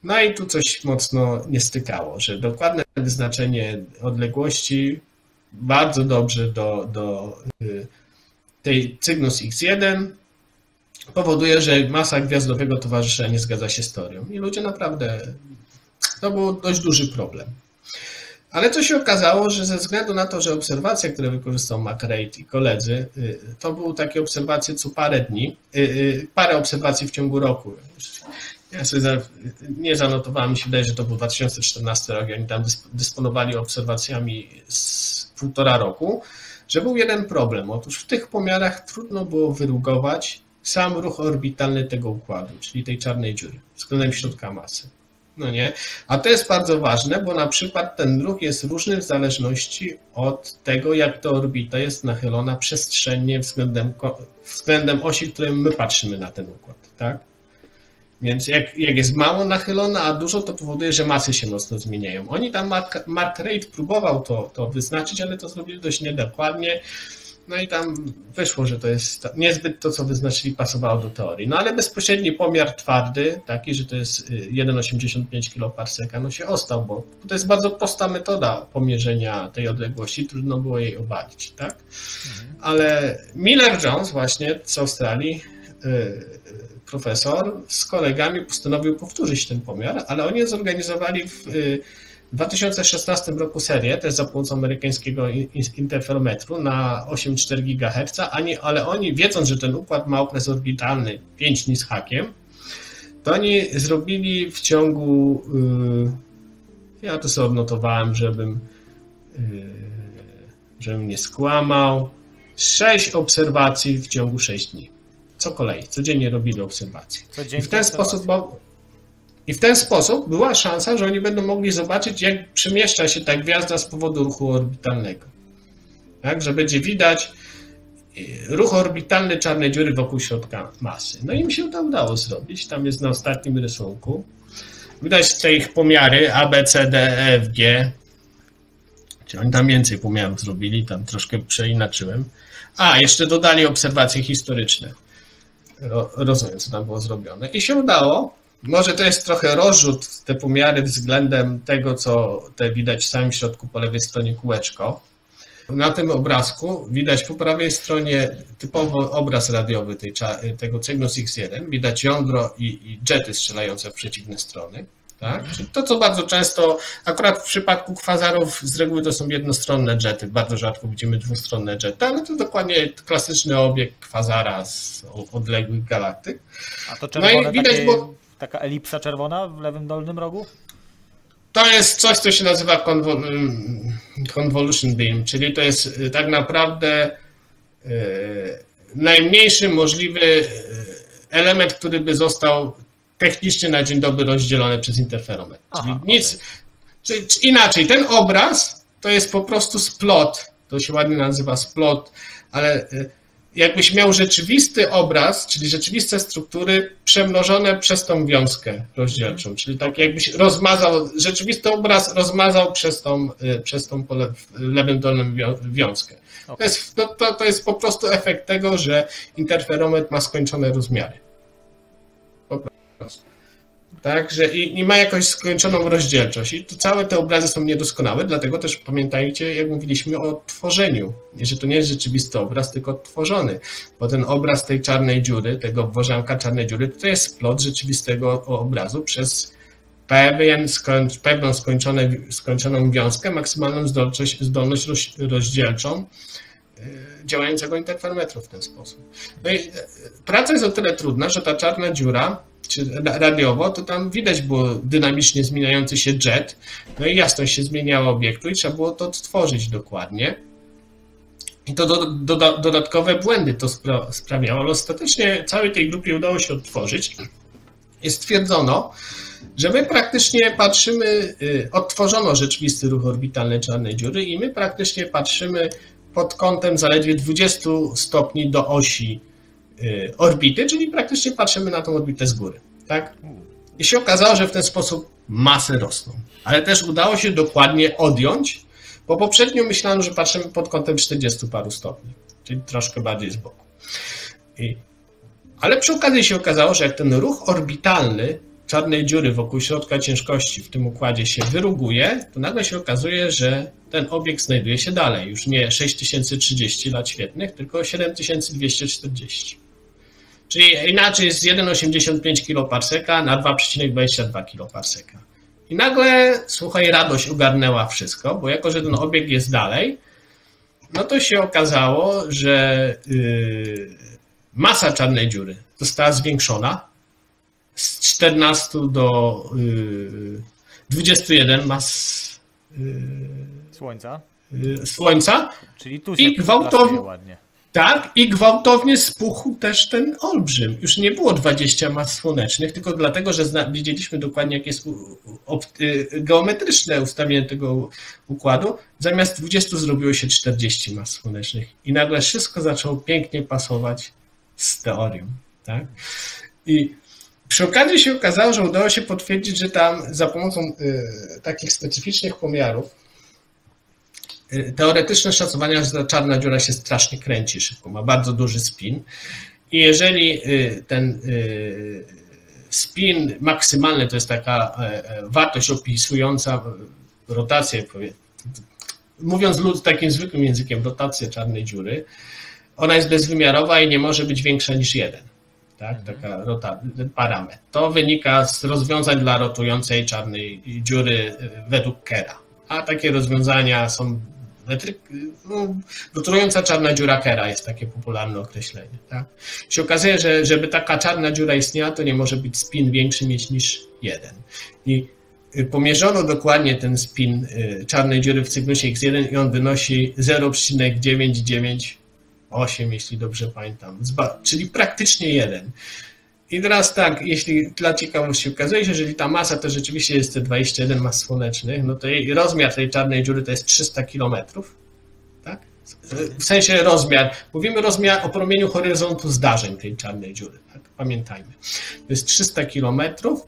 No i tu coś mocno nie stykało, że dokładne wyznaczenie odległości bardzo dobrze do, do tej Cygnus X jeden powoduje, że masa gwiazdowego towarzysza nie zgadza się z teorią. I ludzie naprawdę, to był dość duży problem. Ale co się okazało, że ze względu na to, że obserwacje, które wykorzystał Mark Reid i koledzy, to były takie obserwacje co parę dni, parę obserwacji w ciągu roku. Ja sobie za, nie zanotowałem, mi się wydaje, że to był dwa tysiące czternasty rok, oni tam dysponowali obserwacjami z półtora roku, że był jeden problem. Otóż w tych pomiarach trudno było wyrugować sam ruch orbitalny tego układu, czyli tej czarnej dziury względem środka masy. No nie? A to jest bardzo ważne, bo na przykład ten ruch jest różny w zależności od tego, jak ta orbita jest nachylona przestrzennie względem, względem osi, w którym my patrzymy na ten układ, tak? Więc jak, jak jest mało nachylona, a dużo, to powoduje, że masy się mocno zmieniają. Oni tam, Mark, Mark Reid próbował to, to wyznaczyć, ale to zrobili dość niedokładnie. No i tam wyszło, że to jest niezbyt to, co wyznaczyli, pasowało do teorii. No ale bezpośredni pomiar twardy, taki, że to jest jeden przecinek osiemdziesiąt pięć kiloparseka, no się ostał, bo to jest bardzo prosta metoda pomierzenia tej odległości, trudno było jej obalić, tak? Mhm. Ale Miller-Jones właśnie z Australii, profesor z kolegami postanowił powtórzyć ten pomiar, ale oni zorganizowali w dwa tysiące szesnastym roku serię, też za pomocą amerykańskiego interferometru na osiem przecinek cztery gigaherca, ale oni, wiedząc, że ten układ ma okres orbitalny pięć dni z hakiem, To oni zrobili w ciągu, ja to sobie odnotowałem, żebym, żebym nie skłamał, sześć obserwacji w ciągu sześciu dni. Co kolei, codziennie robili obserwacje. I w ten sposób, bo, I w ten sposób była szansa, że oni będą mogli zobaczyć, jak przemieszcza się ta gwiazda z powodu ruchu orbitalnego. Tak, że będzie widać ruch orbitalny czarnej dziury wokół środka masy. No i mi się to udało zrobić. Tam jest na ostatnim rysunku. Widać te ich pomiary A, B, C, D, E, F, G. Oni tam więcej pomiarów zrobili, tam troszkę przeinaczyłem. A, jeszcze dodali obserwacje historyczne. Ro, rozumiem, co tam było zrobione. I się udało. Może to jest trochę rozrzut, te pomiary względem tego, co te widać w samym środku po lewej stronie kółeczko. Na tym obrazku widać po prawej stronie typowo obraz radiowy tej, tego Cygnus X jeden. Widać jądro i, i jety strzelające w przeciwne strony. Tak? To, co bardzo często, akurat w przypadku kwazarów z reguły to są jednostronne jety, bardzo rzadko widzimy dwustronne jety, ale to dokładnie klasyczny obiekt kwazara z odległych galaktyk. A to czerwone, no i widać, takie, bo... taka elipsa czerwona w lewym dolnym rogu? To jest coś, co się nazywa convol... convolution beam, czyli to jest tak naprawdę najmniejszy możliwy element, który by został technicznie na dzień dobry rozdzielone przez interferometr. Aha, czyli nic, okay. czyli, czy inaczej, ten obraz to jest po prostu splot, to się ładnie nazywa splot, ale jakbyś miał rzeczywisty obraz, czyli rzeczywiste struktury przemnożone przez tą wiązkę rozdzielczą, hmm. czyli tak jakbyś rozmazał, rzeczywisty obraz rozmazał przez tą, przez tą pole, lewym dolnym wiązkę. Okay. To, jest, to, to, to jest po prostu efekt tego, że interferometr ma skończone rozmiary. Także i, i ma jakąś skończoną rozdzielczość. I to całe te obrazy są niedoskonałe, dlatego też pamiętajcie, jak mówiliśmy o tworzeniu, że to nie jest rzeczywisty obraz, tylko tworzony. Bo ten obraz tej czarnej dziury, tego obworzanka czarnej dziury, to jest splot rzeczywistego obrazu przez pewien skończ, pewną skończone, skończoną wiązkę, maksymalną zdolność, zdolność rozdzielczą działającego interferometru w ten sposób. No i praca jest o tyle trudna, że ta czarna dziura, czy radiowo, to tam widać było dynamicznie zmieniający się jet, no i jasność się zmieniała obiektu i trzeba było to odtworzyć dokładnie. I to do, do, dodatkowe błędy to spra sprawiało, ale ostatecznie całej tej grupie udało się odtworzyć i stwierdzono, że my praktycznie patrzymy, odtworzono rzeczywisty ruch orbitalny czarnej dziury i my praktycznie patrzymy pod kątem zaledwie dwudziestu stopni do osi orbity, czyli praktycznie patrzymy na tą orbitę z góry, tak? I się okazało, że w ten sposób masy rosną, ale też udało się dokładnie odjąć, bo poprzednio myślałem, że patrzymy pod kątem czterdziestu paru stopni, czyli troszkę bardziej z boku. I, ale przy okazji się okazało, że jak ten ruch orbitalny czarnej dziury wokół środka ciężkości w tym układzie się wyruguje, to nagle się okazuje, że ten obiekt znajduje się dalej, już nie sześć tysięcy trzydzieści lat świetlnych, tylko siedem tysięcy dwieście czterdzieści. Czyli inaczej jest z jeden przecinek osiemdziesiąt pięć kiloparseka na dwa przecinek dwadzieścia dwa kiloparseka. I nagle, słuchaj, radość ogarnęła wszystko, bo jako że ten obiekt jest dalej, no to się okazało, że yy, masa czarnej dziury została zwiększona z czternastu do yy, dwudziestu jeden mas yy, Słońca. Yy, Słońca. Czyli tu się I gwałtownie, ładnie. Tak, i gwałtownie spuchł też ten olbrzym. Już nie było dwudziestu mas słonecznych, tylko dlatego, że widzieliśmy dokładnie, jakie jest geometryczne ustawienie tego układu. Zamiast dwudziestu zrobiło się czterdzieści mas słonecznych. I nagle wszystko zaczęło pięknie pasować z teorią. Tak? I przy okazji się okazało, że udało się potwierdzić, że tam za pomocą y, takich specyficznych pomiarów y, teoretyczne szacowania, że ta czarna dziura się strasznie kręci szybko, ma bardzo duży spin i jeżeli y, ten y, spin maksymalny to jest taka y, wartość opisująca rotację, mówiąc lud takim zwykłym językiem, rotację czarnej dziury, ona jest bezwymiarowa i nie może być większa niż jeden. Tak, taka rota, parametr. To wynika z rozwiązań dla rotującej czarnej dziury według Kerra. A takie rozwiązania są No, wotrująca czarna dziura Kerra jest takie popularne określenie. Tak? Się okazuje, że żeby taka czarna dziura istniała, to nie może być spin większy mieć niż jeden. I pomierzono dokładnie ten spin czarnej dziury w Cygnusie X jeden i on wynosi zero przecinek dziewięćset dziewięćdziesiąt osiem, jeśli dobrze pamiętam, czyli praktycznie jeden. I teraz tak, jeśli dla ciekawości okazuje się, że jeżeli ta masa to rzeczywiście jest te dwadzieścia jeden mas słonecznych, no to jej rozmiar tej czarnej dziury to jest trzysta kilometrów, tak? W sensie rozmiar, mówimy rozmiar o promieniu horyzontu zdarzeń tej czarnej dziury, tak? Pamiętajmy. To jest trzysta kilometrów,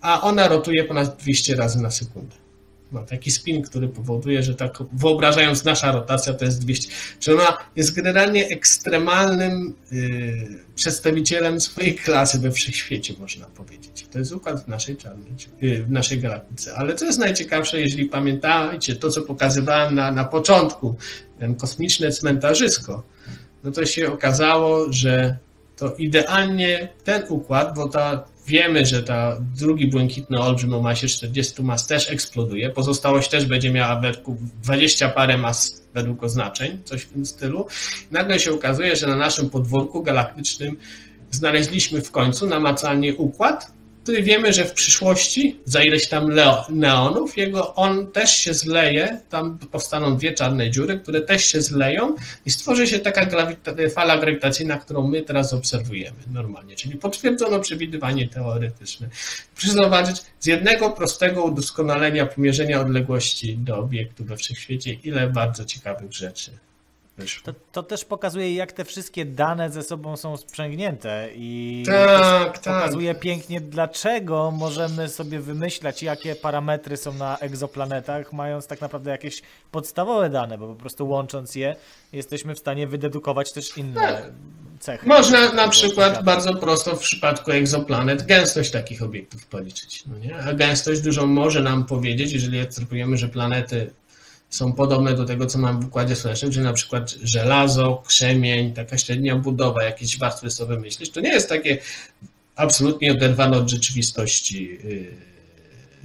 a ona rotuje ponad dwieście razy na sekundę. Ma taki spin, który powoduje, że tak wyobrażając nasza rotacja to jest dwieście. Czyli ona jest generalnie ekstremalnym yy, przedstawicielem swojej klasy we wszechświecie, można powiedzieć. To jest układ w naszej, czarnej, yy, w naszej galaktyce. Ale co jest najciekawsze, jeżeli pamiętacie to, co pokazywałem na, na początku, ten kosmiczne cmentarzysko, no to się okazało, że to idealnie ten układ, bo ta wiemy, że ta drugi błękitny olbrzym o masie czterdziestu mas też eksploduje. Pozostałość też będzie miała dwadzieścia parę mas według oznaczeń, coś w tym stylu. Nagle się okazuje, że na naszym podwórku galaktycznym znaleźliśmy w końcu namacalnie układ, który wiemy, że w przyszłości, za ileś tam neonów, jego on też się zleje, tam powstaną dwie czarne dziury, które też się zleją i stworzy się taka grawita fala grawitacyjna, którą my teraz obserwujemy normalnie, czyli potwierdzono przewidywanie teoretyczne. Proszę zauważyć, z jednego prostego udoskonalenia pomierzenia odległości do obiektu we wszechświecie, ile bardzo ciekawych rzeczy. To, to też pokazuje, jak te wszystkie dane ze sobą są sprzęgnięte i tak, pokazuje tak. Pięknie, dlaczego możemy sobie wymyślać, jakie parametry są na egzoplanetach, mając tak naprawdę jakieś podstawowe dane, bo po prostu łącząc je, jesteśmy w stanie wydedukować też inne tak. cechy. Można na przykład bardzo prosto w przypadku egzoplanet gęstość takich obiektów policzyć, no nie? A gęstość dużo może nam powiedzieć, jeżeli obserwujemy, że planety są podobne do tego, co mam w Układzie Słonecznym, czyli na przykład żelazo, krzemień, taka średnia budowa, jakieś warstwy sobie wymyślić. To nie jest takie absolutnie oderwane od rzeczywistości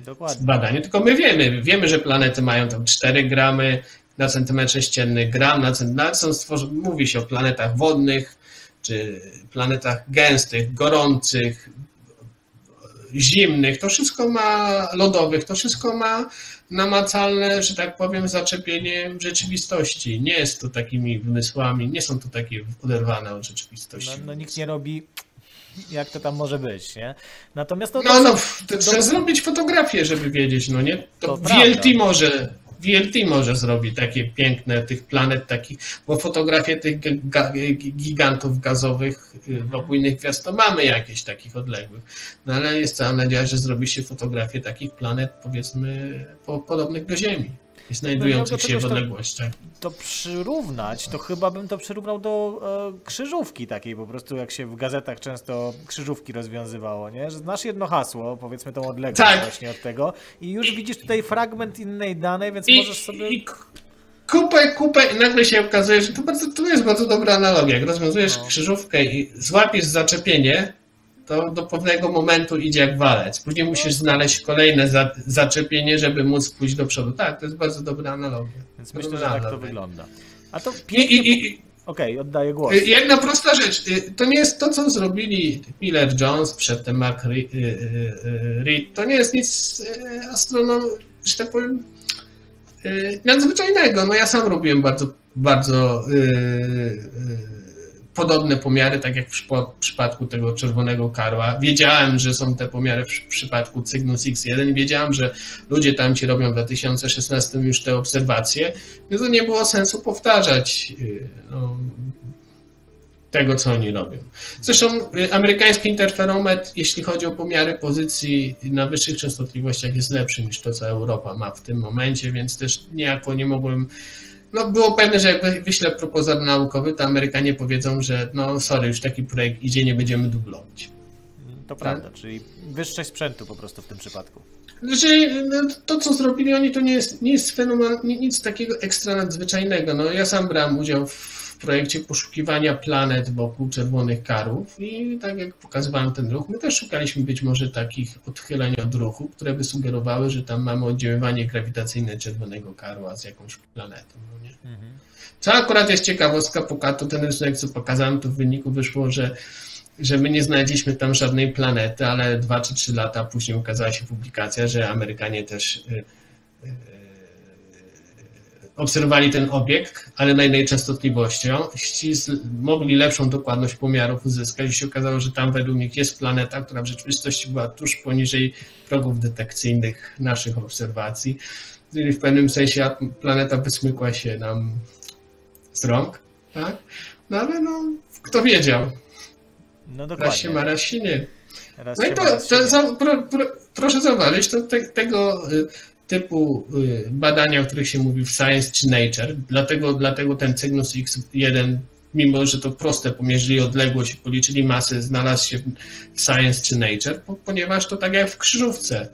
Dokładnie. badanie, tylko my wiemy, wiemy, że planety mają tam cztery gramy na centymetrze sześcienny, gram na centymetrze, mówi się o planetach wodnych, czy planetach gęstych, gorących, zimnych, to wszystko ma lodowych, to wszystko ma namacalne, że tak powiem, zaczepienie rzeczywistości. Nie jest to takimi wymysłami, nie są to takie oderwane od rzeczywistości. No, no nikt nie robi, jak to tam może być, nie? Natomiast... No, no, to trzeba zrobić fotografię, żeby wiedzieć, no nie? To V L T może... V L T może zrobić takie piękne tych planet takich, bo fotografie tych gigantów gazowych wokół innych gwiazd to mamy jakieś takich odległych, no ale jest cała nadzieja, że zrobi się fotografię takich planet powiedzmy podobnych do Ziemi, znajdujących się w odległościach. To, to przyrównać, to chyba bym to przyrównał do e, krzyżówki takiej po prostu, jak się w gazetach często krzyżówki rozwiązywało, nie? Że znasz jedno hasło, powiedzmy tą odległość tak. właśnie od tego i już I, widzisz tutaj fragment innej danej, więc i, możesz sobie... I kupę, kupę i nagle się okazuje, że to, bardzo, to jest bardzo dobra analogia. Jak rozwiązujesz no. krzyżówkę i złapiesz zaczepienie, to do pewnego momentu idzie jak walec. Później musisz znaleźć kolejne za, zaczepienie, żeby móc pójść do przodu. Tak, to jest bardzo dobra analogia. Więc myślę, dobra, że tak to wygląda. A to pięknie... I, i, Okej, okay, oddaję głos. Jedna prosta rzecz. To nie jest to, co zrobili Miller-Jones, przedtem Mark Reid. To nie jest nic astronomicznego, że tak powiem, nadzwyczajnego. No ja sam robiłem bardzo, bardzo podobne pomiary, tak jak w przypadku tego czerwonego karła. Wiedziałem, że są te pomiary w przypadku Cygnus X jeden. Wiedziałem, że ludzie tam ci robią w dwa tysiące szesnastym już te obserwacje, więc to nie było sensu powtarzać no, tego, co oni robią. Zresztą amerykański interferometr, jeśli chodzi o pomiary pozycji na wyższych częstotliwościach, jest lepszy niż to, co Europa ma w tym momencie, więc też niejako nie mogłem... No było pewne, że jak wyślę propozyt naukowy, to Amerykanie powiedzą, że no sorry, już taki projekt idzie, nie będziemy dublować. To tak? prawda, czyli wyższość sprzętu po prostu w tym przypadku. Znaczy, to co zrobili oni to nie jest, nie jest fenomen, nic takiego ekstra nadzwyczajnego. No, ja sam brałem udział w projekcie poszukiwania planet wokół czerwonych karów i tak jak pokazywałem ten ruch, my też szukaliśmy być może takich odchyleń od ruchu, które by sugerowały, że tam mamy oddziaływanie grawitacyjne czerwonego karła z jakąś planetą. No nie? Mhm. Co akurat jest ciekawostka, to ten rysunek, co pokazałem, to w wyniku wyszło, że że my nie znaleźliśmy tam żadnej planety, ale dwa czy trzy lata później ukazała się publikacja, że Amerykanie też obserwowali ten obiekt, ale na innej częstotliwością. Mogli lepszą dokładność pomiarów uzyskać i się okazało, że tam według nich jest planeta, która w rzeczywistości była tuż poniżej progów detekcyjnych naszych obserwacji. Czyli w pewnym sensie planeta wysmykła się nam z rąk, tak? No ale no, kto wiedział? No dokładnie. Raz się ma, raz się nie. Raz no i to, to za, pro, pro, proszę zauważyć, to te, tego typu badania, o których się mówi w Science czy Nature, dlatego, dlatego ten Cygnus X jeden, mimo że to proste, pomierzyli odległość i policzyli masę, znalazł się w Science czy Nature, ponieważ to tak jak w krzyżówce.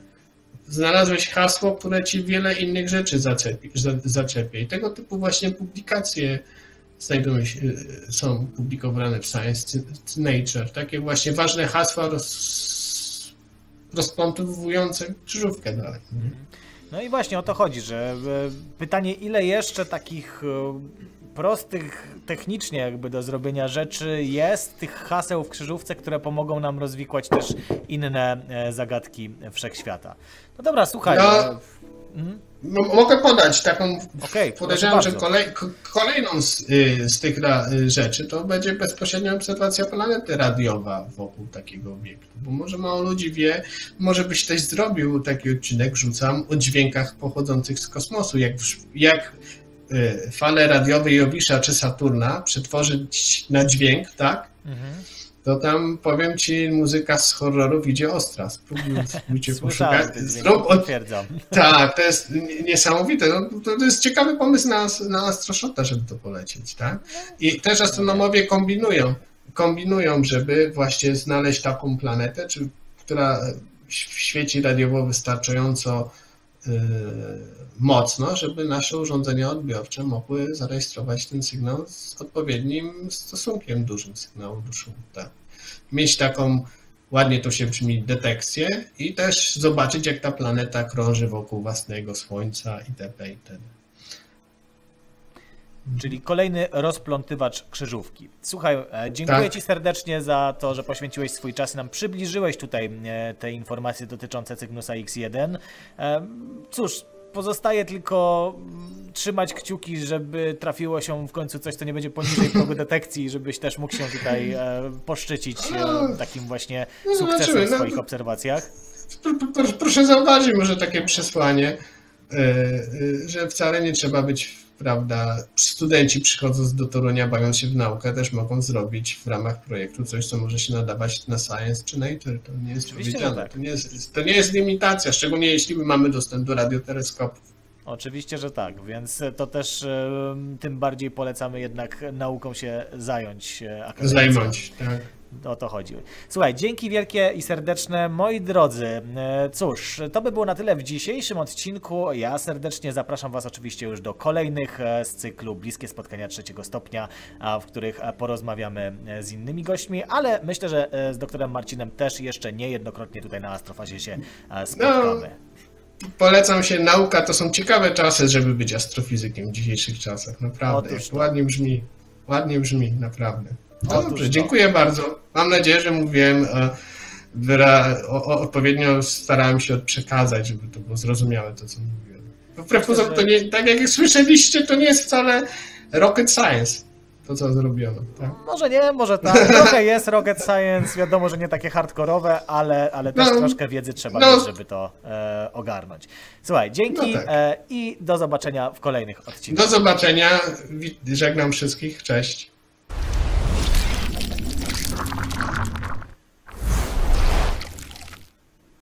Znalazłeś hasło, które ci wiele innych rzeczy zaczepi, zaczepia. I tego typu właśnie publikacje znajdują się, są publikowane w Science Nature. Takie właśnie ważne hasła roz, rozplątowujące krzyżówkę dalej. No i właśnie o to chodzi, że pytanie, ile jeszcze takich prostych technicznie jakby do zrobienia rzeczy jest, tych haseł w krzyżówce, które pomogą nam rozwikłać też inne zagadki wszechświata. No dobra, słuchaj. No. Mhm. No, mogę podać taką, okay, podejrzewam, że kolej, kolejną z, z tych rzeczy to będzie bezpośrednia obserwacja planety radiowa wokół takiego obiektu, bo może mało ludzi wie, może byś też zrobił taki odcinek, rzucam, o dźwiękach pochodzących z kosmosu, jak, jak fale radiowe Jowisza czy Saturna przetworzyć na dźwięk, tak? Mhm. To tam, powiem ci, muzyka z horrorów idzie ostra. Spróbujcie poszukać. Zrób od... Tak, to jest niesamowite. No, to jest ciekawy pomysł na, na Astroshota, żeby to polecieć, tak? I też astronomowie kombinują, kombinują, żeby właśnie znaleźć taką planetę, czy, która świeci radiowo wystarczająco yy, mocno, żeby nasze urządzenia odbiorcze mogły zarejestrować ten sygnał z odpowiednim stosunkiem dużym sygnału do szumu. Tak. Mieć taką, ładnie to się brzmi, detekcję i też zobaczyć, jak ta planeta krąży wokół własnego Słońca itp. itd. Czyli kolejny rozplątywacz krzyżówki. Słuchaj, dziękuję tak. Ci serdecznie za to, że poświęciłeś swój czas i nam przybliżyłeś tutaj te informacje dotyczące Cygnusa X jeden. Cóż, pozostaje tylko trzymać kciuki, żeby trafiło się w końcu coś, co nie będzie poniżej progu detekcji, żebyś też mógł się tutaj poszczycić takim właśnie sukcesem w swoich obserwacjach. Proszę zauważyć może takie przesłanie, że wcale nie trzeba być, prawda, studenci przychodząc do Torunia, bawiąc się w naukę, też mogą zrobić w ramach projektu coś, co może się nadawać na Science czy Nature. To nie jest powiedziane. Tak. To, nie jest, to nie jest limitacja, szczególnie jeśli my mamy dostęp do radioteleskopów. Oczywiście, że tak, więc to też tym bardziej polecamy jednak nauką się zająć. Zajmąć, tak. O to chodzi. Słuchaj, dzięki wielkie i serdeczne, moi drodzy. Cóż, to by było na tyle w dzisiejszym odcinku. Ja serdecznie zapraszam Was oczywiście już do kolejnych z cyklu Bliskie Spotkania Trzeciego Stopnia, w których porozmawiamy z innymi gośćmi, ale myślę, że z doktorem Marcinem też jeszcze niejednokrotnie tutaj na Astrofazie się spotkamy. No, polecam się, nauka to są ciekawe czasy, żeby być astrofizykiem w dzisiejszych czasach, naprawdę. Otóż to. Ładnie brzmi, ładnie brzmi, naprawdę. No dobrze, dziękuję bardzo. Mam nadzieję, że mówiłem o, o, odpowiednio starałem się przekazać, żeby to było zrozumiałe to, co mówiłem. Wbrew pozorom, to nie, tak jak słyszeliście, to nie jest wcale rocket science, to co zrobiono. Tak? Może nie, może tak. Trochę jest rocket science, wiadomo, że nie takie hardkorowe, ale, ale też no, troszkę wiedzy trzeba no. mieć, żeby to e, ogarnąć. Słuchaj, dzięki no tak. e, i do zobaczenia w kolejnych odcinkach. Do zobaczenia, żegnam wszystkich, cześć.